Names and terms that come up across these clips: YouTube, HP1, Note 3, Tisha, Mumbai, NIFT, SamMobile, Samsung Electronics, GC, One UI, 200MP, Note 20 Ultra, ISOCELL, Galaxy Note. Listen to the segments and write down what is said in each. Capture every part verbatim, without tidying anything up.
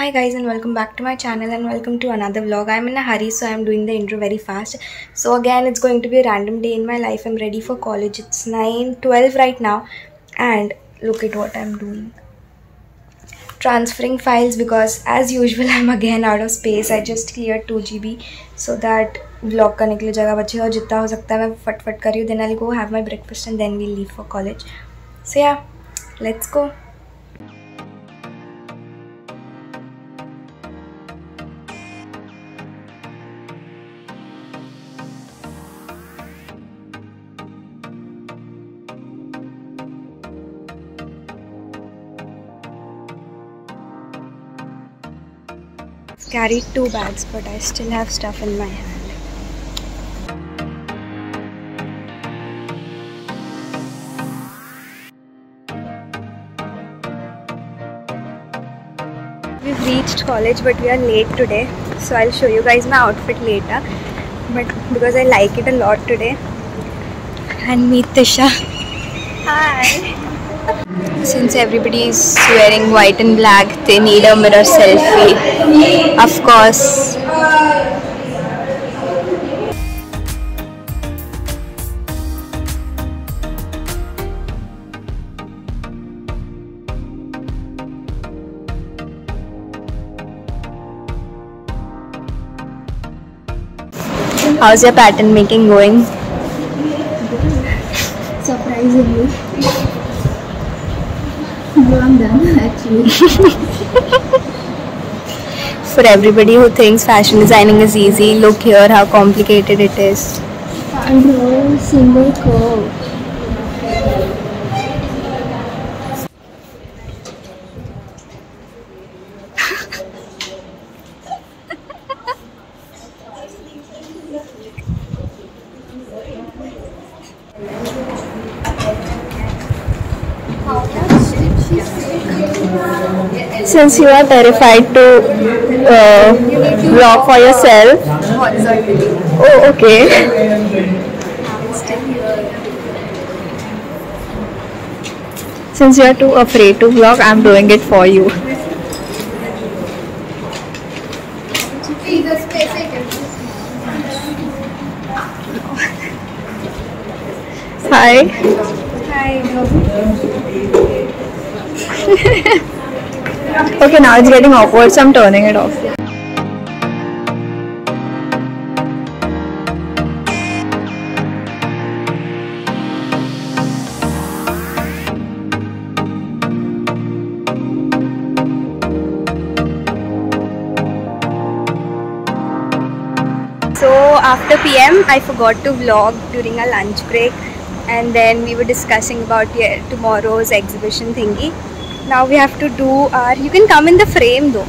Hi guys, and welcome back to my channel and welcome to another vlog. I'm in a hurry, so I'm doing the intro very fast. So again, it's going to be a random day in my life. I'm ready for college. It's nine twelve right now and look at what I'm doing. Transferring files because as usual I'm again out of space. I just cleared two G B so that vlog करने के लिए जगह बचे और जितना हो सकता है मैं फटफट कर रही हूँ. Then I'll go have my breakfast and then we'll leave for college. So yeah, let's go. Carried two bags, but I still have stuff in my hand. We've reached college, but we are late today. So I'll show you guys my outfit later. But because I like it a lot today. And meet Tisha. Hi. Since everybody is wearing white and black, they need a mirror selfie, of course. How's your pattern making going? Surprisingly. I'm done actually. For everybody who thinks fashion designing is easy, look here how complicated it is. I draw a single curve. Since you are terrified to uh, vlog for yourself. Oh, okay. Since you are too afraid to vlog, I'm doing it for you. Hi. Hi. Okay, now it's getting awkward, so I'm turning it off. So after P M, I forgot to vlog during our lunch break, and then we were discussing about yeah, tomorrow's exhibition thingy. Now we have to do our... You can come in the frame though.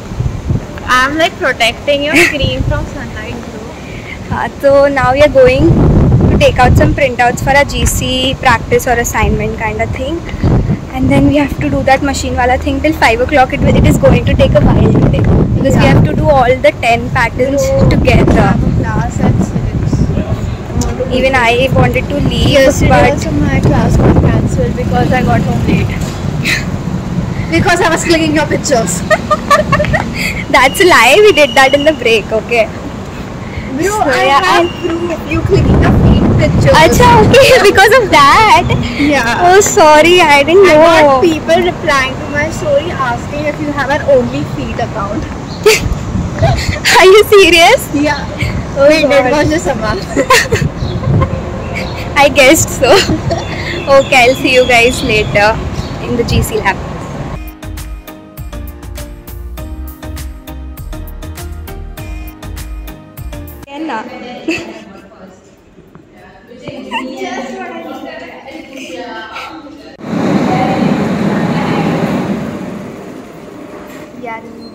I'm like protecting your screen from sunlight though. So now we are going to take out some printouts for our G C practice or assignment kind of thing. And then we have to do that machine wala thing till five o'clock. It, it is going to take a while today. Because yeah. We have to do all the ten patterns so, together. Class at six. Even I wanted to leave. Yesterday but also my class got cancelled because I got home late. Because I was clicking your pictures. That's a lie, we did that in the break, okay? Bro, so, I yeah, have proof of you clicking your feet pictures. Achha, okay, because of that? Yeah. Oh, sorry, I didn't know. I got people replying to my story asking if you have an only feet account. Are you serious? Yeah. Oh, wait, it was just a month. I guessed so. Okay, I'll see you guys later in the G C lab.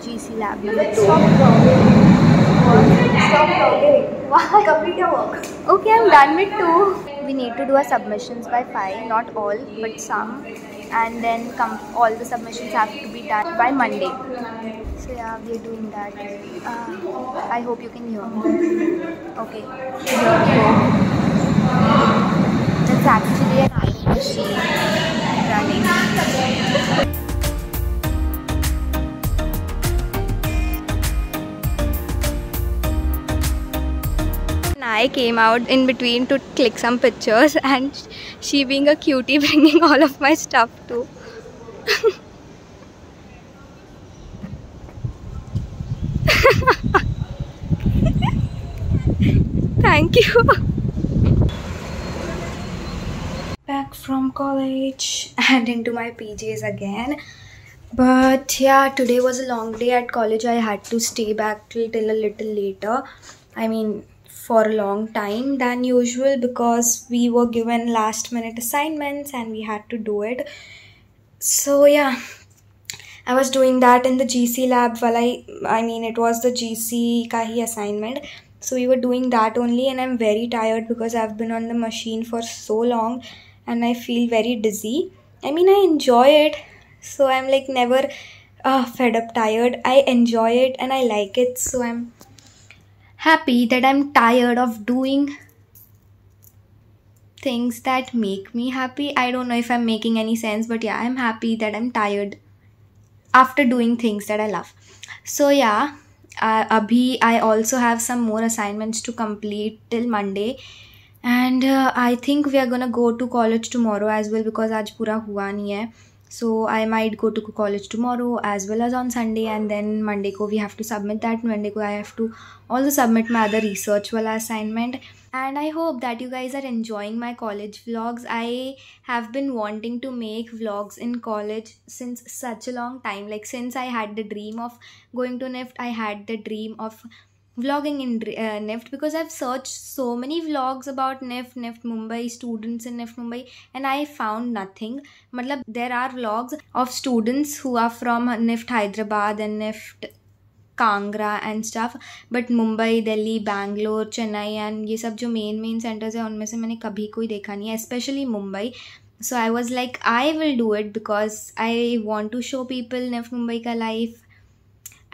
G C lab. Let's stop talking. Stop talking. Why? Complete your work. Okay, I'm done with two. We need to do our submissions by five. Not all, but some. And then come, all the submissions have to be done by Monday. So yeah, we're doing that. Uh, I hope you can hear me. Okay. That's actually an I T machine running. I came out in between to click some pictures, and she being a cutie bringing all of my stuff too. Thank you. Back from college and into my P Js again. But yeah, today was a long day at college. I had to stay back till, till a little later. I mean, for a long time than usual, because we were given last minute assignments and we had to do it. So yeah, I was doing that in the G C lab while I, I mean, it was the G C ka hi assignment. So we were doing that only, and I'm very tired because I've been on the machine for so long and I feel very dizzy. I mean, I enjoy it. So I'm like never uh, fed up tired. I enjoy it and I like it. So I'm happy that I'm tired of doing things that make me happy. I don't know if I'm making any sense, but yeah, I'm happy that I'm tired after doing things that I love. So yeah, uh, abhi I also have some more assignments to complete till Monday. And uh, I think we are gonna go to college tomorrow as well, because aaj pura hua nahi hai. So I might go to college tomorrow as well as on Sunday, and then Monday ko we have to submit that. Monday ko I have to also submit my other research wala assignment. And I hope that you guys are enjoying my college vlogs. I have been wanting to make vlogs in college since such a long time. Like, since I had the dream of going to N I F T, I had the dream of vlogging in uh, N I F T, because I've searched so many vlogs about N I F T, N I F T Mumbai, students in N I F T Mumbai, and I found nothing. Matlab, there are vlogs of students who are from N I F T Hyderabad and N I F T Kangra and stuff, but Mumbai, Delhi, Bangalore, Chennai and ye sab jo main main centers hai, unme se maine kabhi koi dekha nahi hai, especially Mumbai. So I was like, I will do it because I want to show people N I F T Mumbai ka life.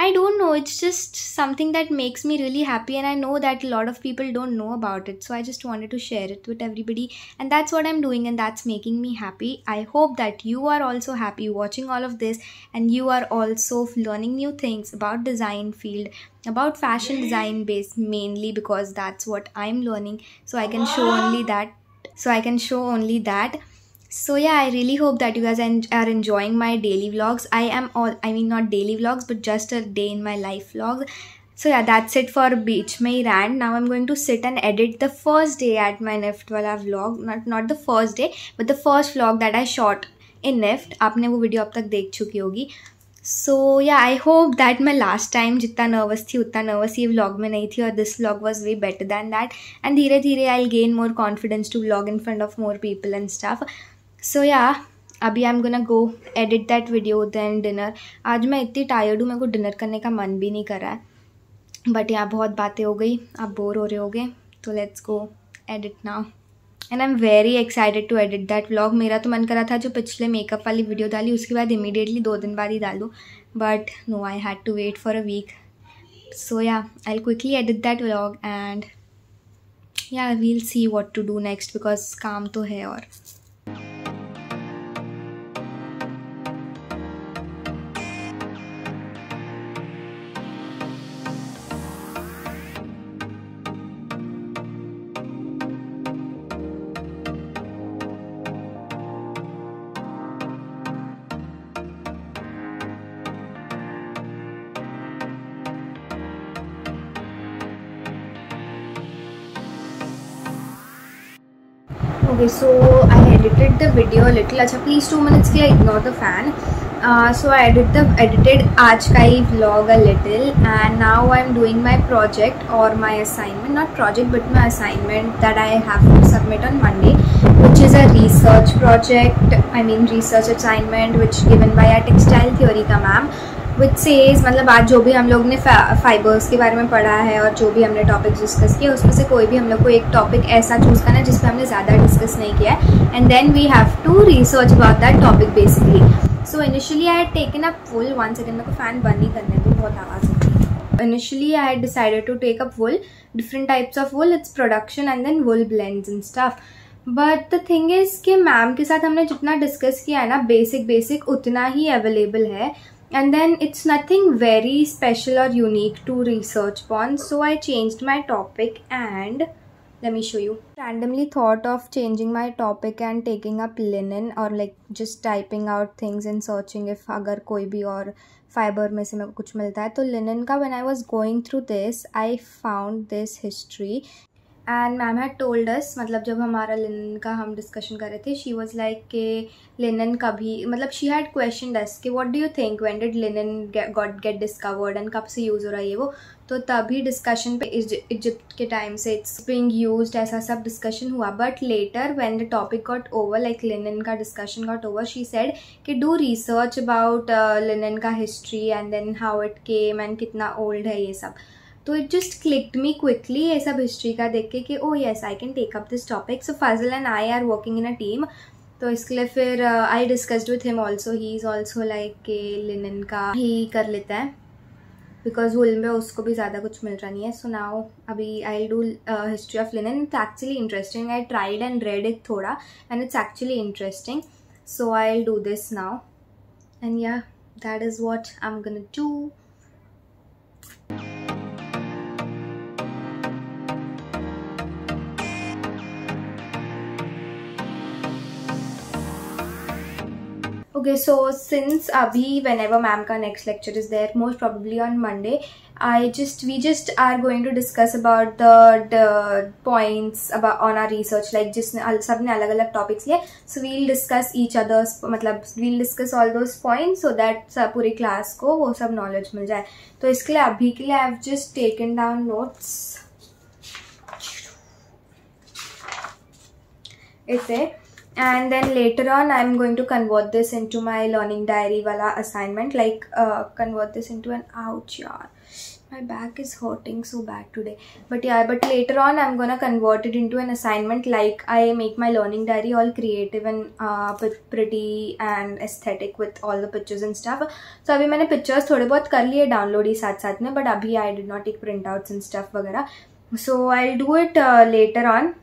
I don't know, it's just something that makes me really happy, and I know that a lot of people don't know about it, so I just wanted to share it with everybody, and that's what I'm doing, and that's making me happy. I hope that you are also happy watching all of this, and you are also learning new things about design field, about fashion design based mainly, because that's what I'm learning, so I can show only that, so I can show only that. So yeah, I really hope that you guys are enjoying my daily vlogs. I am all, I mean not daily vlogs, but just a day in my life vlog. So yeah, that's it for Beech Mein Rant. Now I'm going to sit and edit the first day at my N I F T wala vlog. Not, not the first day, but the first vlog that I shot in N I F T. Aapne wo video ab tak dekh chuki hogi. So yeah, I hope that my last time jitna nervous thi utna nervous ye vlog mein nahi thi, or this vlog was way better than that. And dheere dheere I'll gain more confidence to vlog in front of more people and stuff. So yeah, abhi I'm gonna go edit that video, then dinner. आज मैं इतनी tired हूँ, मेरे को dinner करने का मन भी नहीं कर रहा है. But yeah, बहुत बातें हो गई, आप bore हो रहे होगे, तो let's go edit now. And I'm very excited to edit that vlog. मेरा तो मन कर रहा था जो पिछले makeup वाली video डाली उसके बाद immediately दो दिन बाद ही डाल दूँ. But no, I had to wait for a week. So yeah, I'll quickly edit that vlog and yeah, we'll see what to do next, because काम तो है और okay, so I edited the video a little. Achha, please two minutes ke ignore the fan. Uh, so I edit the, edited aaj ka hi vlog a little, and now I'm doing my project or my assignment, not project but my assignment that I have to submit on Monday, which is a research project, I mean research assignment which given by a textile theory ka ma'am, which says मतलब आज जो भी हम लोग ने fibres के बारे में पढ़ा है और जो भी हमने टॉपिक डिस्कस किया उसमें से कोई भी हम लोग को एक टॉपिक ऐसा चूज़ करना है जिस पर हमने ज़्यादा डिस्कस नहीं किया है, and then we have to research about that topic basically. So initially I had taken up full one second मेरे को फ़ैन बंद नहीं करने तो बहुत आवाज़ होती. Initially I had decided to take up wool, different types of wool, it's production and then wool blends and stuff. But the thing is कि मैम के साथ हमने जितना डिस्कस किया है ना बेसिक बेसिक उतना ही अवेलेबल है, and then it's nothing very special or unique to research upon. So I changed my topic and Let me show you. Randomly thought of changing my topic and taking up linen or like just typing out things and searching if agar koi bhi aur fiber mein se mere ko kuch milta hai. To linen ka when I was going through this, I found this history. And ma'am had told us, मतलब जब हमारा linen का हम discussion कर रहे थे, she was like के linen कभी मतलब she had questioned us कि what do you think, when did linen get, got get discovered and कब से use हो रहा है ये वो. तो तभी discussion पे इजिप्ट के time से it's being used ऐसा सब discussion हुआ. But later when the topic got over, like linen का discussion got over, she said कि do research about uh, linen का history and then how it came and कितना old है ये सब. तो it just clicked me quickly ये सब हिस्ट्री का देख के कि oh yes I can take up this topic. So Fazil and I are working in a team. तो इसके लिए फिर uh, I discussed with him also. He is also like के linen का ही कर लेता है because wool में उसको भी ज़्यादा कुछ मिल रहा नहीं है. So now अभी I'll do uh, history of linen. It's actually interesting. I tried and read it थोड़ा and it's actually interesting. So I'll do this now. And yeah, that is what I'm gonna do. Okay, so since abhi whenever ma'am ka next lecture is there, most probably on Monday, I just we just are going to discuss about the, the points about on our research, like jisne sabne alag alag topics liye. So we'll discuss each other's matlab we'll discuss all those points so that puri class ko wo sab knowledge mil jaye. To iske liye abhi ke liye I have just taken down notes. It's a and then later on I'm going to convert this into my learning diary wala assignment, like uh, convert this into an ouch yaar my back is hurting so bad today, but yeah but later on I'm gonna convert it into an assignment, like I make my learning diary all creative and uh, pretty and aesthetic with all the pictures and stuff. So abhi maine pictures thode bahut kar liye download hi saath saath mein, but abhi I did not take printouts and stuff vagera. So I'll do it uh, later on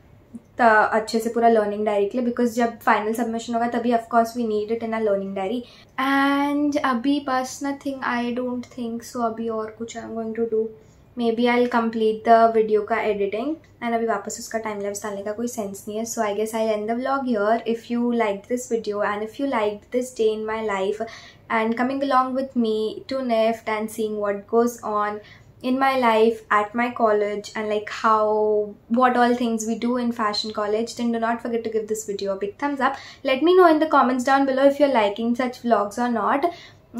अच्छे से पूरा learning diary के लिए, because जब final submission होगा तभी of course we need it in a learning diary. And अभी बस nothing, I don't think so अभी और कुछ I'm going to do. Maybe I'll complete the video का editing and अभी वापस उसका time lapse डालने का कोई sense नहीं है. So I guess I'll end the vlog here. If you liked this video and if you liked this day in my life and coming along with me to N I F T and seeing what goes on in my life at my college and like how what all things we do in fashion college, then do not forget to give this video a big thumbs up. Let me know in the comments down below if you're liking such vlogs or not,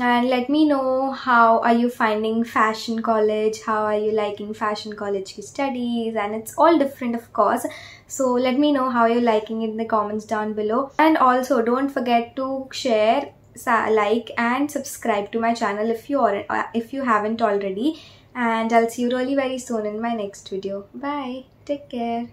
and let me know how are you finding fashion college, how are you liking fashion college studies, and it's all different of course. So let me know how you're liking it in the comments down below, and also don't forget to share, like and subscribe to my channel if you are if you haven't already. And I'll see you really very soon in my next video. Bye. Take care.